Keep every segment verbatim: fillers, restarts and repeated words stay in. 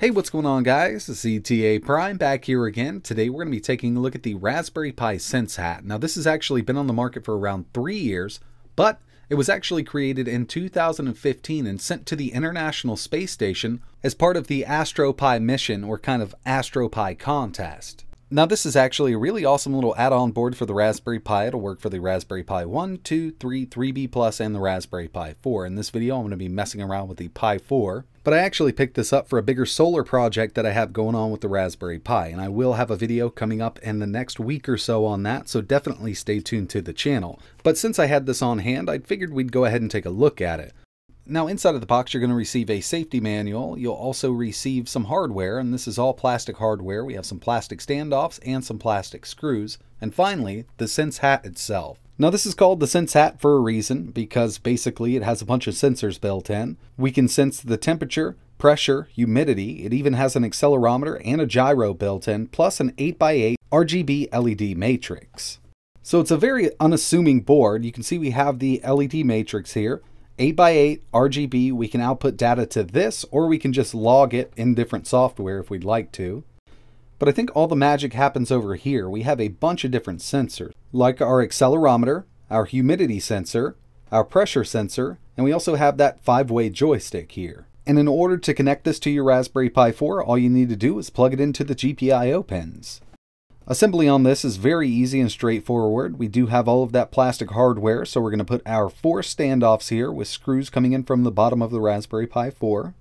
Hey, what's going on guys? It's E T A Prime back here again. Today we're going to be taking a look at the Raspberry Pi Sense Hat. Now this has actually been on the market for around three years, but it was actually created in two thousand fifteen and sent to the International Space Station as part of the Astro Pi mission, or kind of Astro Pi contest. Now this is actually a really awesome little add-on board for the Raspberry Pi. It'll work for the Raspberry Pi one, two, three, three B plus, and the Raspberry Pi four. In this video I'm going to be messing around with the Pi four, but I actually picked this up for a bigger solar project that I have going on with the Raspberry Pi, and I will have a video coming up in the next week or so on that, so definitely stay tuned to the channel. But since I had this on hand, I figured we'd go ahead and take a look at it. Now inside of the box you're going to receive a safety manual. You'll also receive some hardware, and this is all plastic hardware. We have some plastic standoffs and some plastic screws. And finally, the Sense Hat itself. Now this is called the Sense Hat for a reason, because basically it has a bunch of sensors built in. We can sense the temperature, pressure, humidity. It even has an accelerometer and a gyro built in, plus an eight by eight R G B L E D matrix. So it's a very unassuming board. You can see we have the L E D matrix here. eight by eight R G B, we can output data to this, or we can just log it in different software if we'd like to. But I think all the magic happens over here. We have a bunch of different sensors, like our accelerometer, our humidity sensor, our pressure sensor, and we also have that five-way joystick here. And in order to connect this to your Raspberry Pi four, all you need to do is plug it into the G P I O pins. Assembly on this is very easy and straightforward. We do have all of that plastic hardware, so we're going to put our four standoffs here with screws coming in from the bottom of the Raspberry Pi four.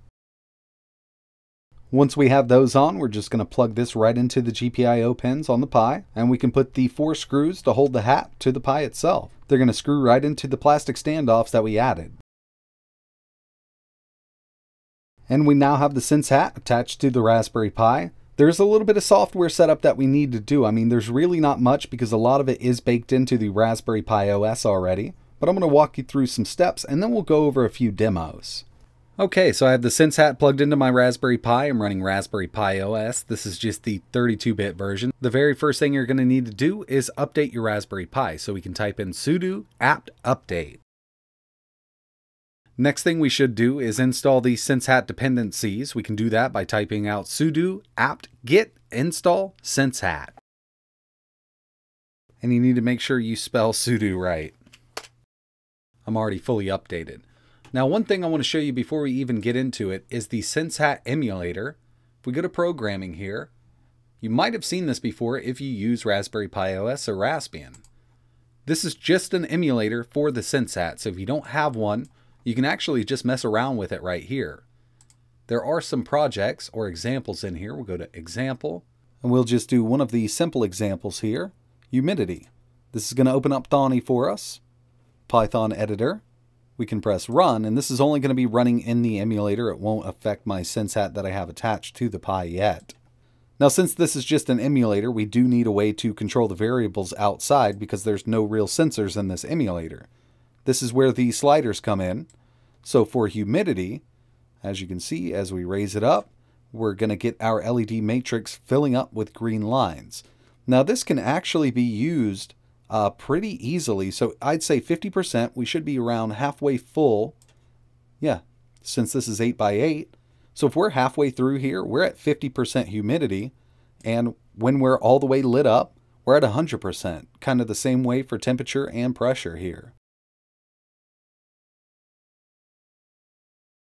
Once we have those on, we're just going to plug this right into the G P I O pins on the Pi, and we can put the four screws to hold the hat to the Pi itself. They're going to screw right into the plastic standoffs that we added. And we now have the Sense Hat attached to the Raspberry Pi. There's a little bit of software setup that we need to do. I mean, there's really not much because a lot of it is baked into the Raspberry Pi O S already, but I'm going to walk you through some steps and then we'll go over a few demos. Okay, so I have the Sense Hat plugged into my Raspberry Pi. I'm running Raspberry Pi O S. This is just the thirty-two bit version. The very first thing you're going to need to do is update your Raspberry Pi. So we can type in sudo apt update. Next thing we should do is install the Sense Hat dependencies. We can do that by typing out sudo apt get install Sense Hat. And you need to make sure you spell sudo right. I'm already fully updated. Now one thing I want to show you before we even get into it is the Sense Hat emulator. If we go to programming here, you might have seen this before if you use Raspberry Pi O S or Raspbian. This is just an emulator for the Sense Hat, so if you don't have one, you can actually just mess around with it right here. There are some projects or examples in here. We'll go to example, and we'll just do one of the simple examples here, humidity. This is going to open up Thonny for us, Python editor. We can press run, and this is only going to be running in the emulator. It won't affect my Sense Hat that I have attached to the Pi yet. Now, since this is just an emulator, we do need a way to control the variables outside because there's no real sensors in this emulator. This is where the sliders come in. So for humidity, as you can see, as we raise it up, we're going to get our L E D matrix filling up with green lines. Now this can actually be used uh, pretty easily. So I'd say fifty percent, we should be around halfway full. Yeah, since this is eight by eight. So if we're halfway through here, we're at fifty percent humidity. And when we're all the way lit up, we're at one hundred percent. Kind of the same way for temperature and pressure here.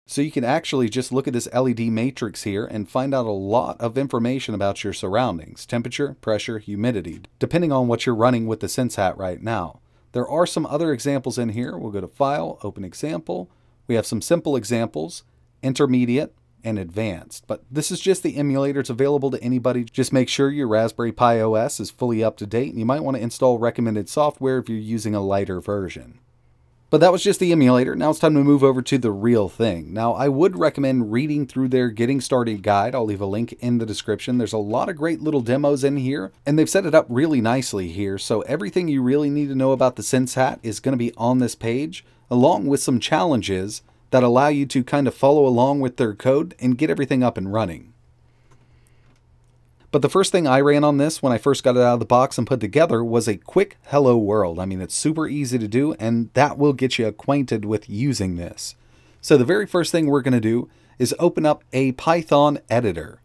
So you can actually just look at this L E D matrix here and find out a lot of information about your surroundings, temperature, pressure, humidity, depending on what you're running with the Sense Hat right now. There are some other examples in here. We'll go to File, Open Example. We have some simple examples, intermediate, and advanced. But this is just the emulator. It's available to anybody. Just make sure your Raspberry Pi O S is fully up to date, and you might want to install recommended software if you're using a lighter version. But that was just the emulator. Now it's time to move over to the real thing. Now I would recommend reading through their Getting Started guide. I'll leave a link in the description. There's a lot of great little demos in here, and they've set it up really nicely here. So everything you really need to know about the Sense Hat is going to be on this page, along with some challenges that allow you to kind of follow along with their code and get everything up and running. But the first thing I ran on this when I first got it out of the box and put together was a quick hello world. I mean, it's super easy to do, and that will get you acquainted with using this. So the very first thing we're going to do is open up a Python editor.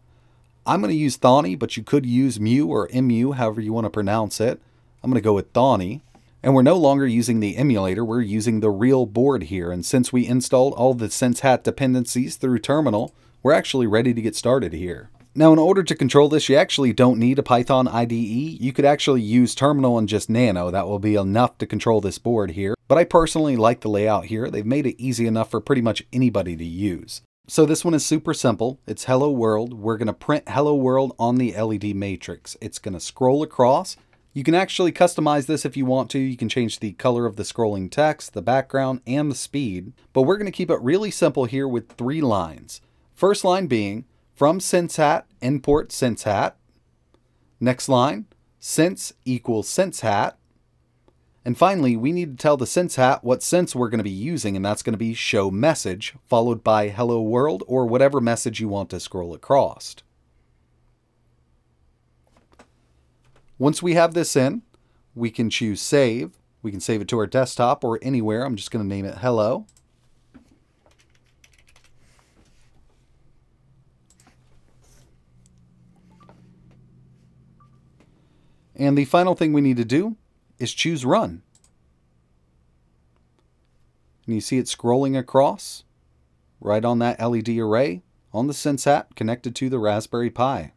I'm going to use Thonny, but you could use Mu or M U, however you want to pronounce it. I'm going to go with Thonny. And we're no longer using the emulator, we're using the real board here. And since we installed all the Sense Hat dependencies through Terminal, we're actually ready to get started here. Now, in order to control this, you actually don't need a Python I D E. You could actually use Terminal and just Nano. That will be enough to control this board here. But I personally like the layout here. They've made it easy enough for pretty much anybody to use. So this one is super simple. It's hello world. We're going to print hello world on the L E D matrix. It's going to scroll across. You can actually customize this if you want to. You can change the color of the scrolling text, the background, and the speed. But we're going to keep it really simple here with three lines. First line being from Sense Hat, import Sense Hat. Next line, sense equals Sense Hat. And finally, we need to tell the Sense Hat what sense we're going to be using, and that's going to be show message, followed by hello world, or whatever message you want to scroll across. Once we have this in, we can choose save. We can save it to our desktop or anywhere. I'm just going to name it hello. And the final thing we need to do is choose run. And you see it scrolling across right on that L E D array on the Sense Hat connected to the Raspberry Pi.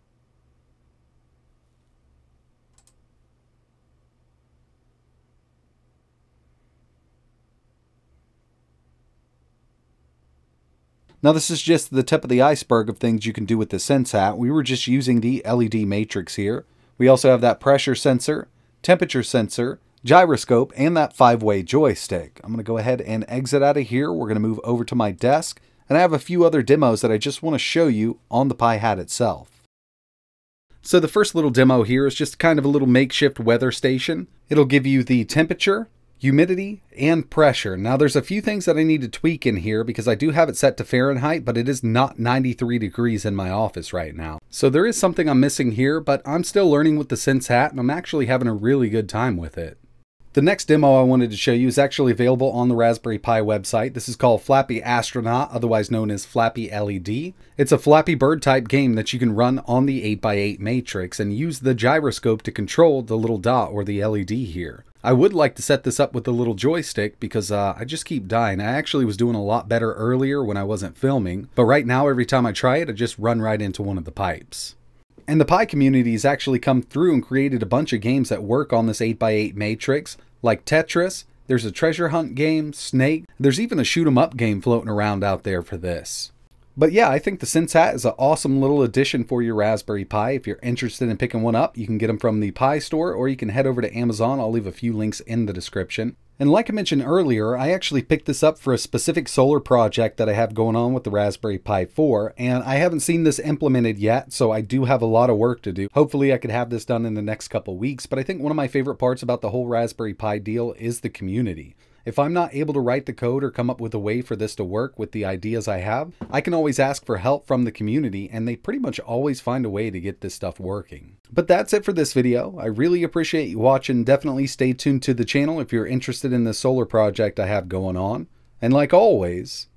Now, this is just the tip of the iceberg of things you can do with the Sense Hat. We were just using the L E D matrix here. We also have that pressure sensor, temperature sensor, gyroscope, and that five-way joystick. I'm going to go ahead and exit out of here. We're going to move over to my desk, and I have a few other demos that I just want to show you on the Pi Hat itself. So the first little demo here is just kind of a little makeshift weather station. It'll give you the temperature, humidity, and pressure. Now, there's a few things that I need to tweak in here because I do have it set to Fahrenheit, but it is not ninety-three degrees in my office right now. So there is something I'm missing here, but I'm still learning with the Sense Hat, and I'm actually having a really good time with it. The next demo I wanted to show you is actually available on the Raspberry Pi website. This is called Flappy Astronaut, otherwise known as Flappy L E D. It's a Flappy Bird type game that you can run on the eight by eight matrix and use the gyroscope to control the little dot or the L E D here. I would like to set this up with the little joystick because uh, I just keep dying. I actually was doing a lot better earlier when I wasn't filming, but right now every time I try it, I just run right into one of the pipes. And the Pi community has actually come through and created a bunch of games that work on this eight by eight matrix, like Tetris. There's a treasure hunt game, Snake. There's even a shoot 'em up game floating around out there for this. But yeah, I think the Sense Hat is an awesome little addition for your Raspberry Pi. If you're interested in picking one up, you can get them from the Pi Store, or you can head over to Amazon. I'll leave a few links in the description. And like I mentioned earlier, I actually picked this up for a specific solar project that I have going on with the Raspberry Pi four, and I haven't seen this implemented yet, so I do have a lot of work to do. Hopefully I could have this done in the next couple weeks, but I think one of my favorite parts about the whole Raspberry Pi deal is the community. If I'm not able to write the code or come up with a way for this to work with the ideas I have, I can always ask for help from the community, and they pretty much always find a way to get this stuff working. But that's it for this video. I really appreciate you watching. Definitely stay tuned to the channel if you're interested in the solar project I have going on. And like always,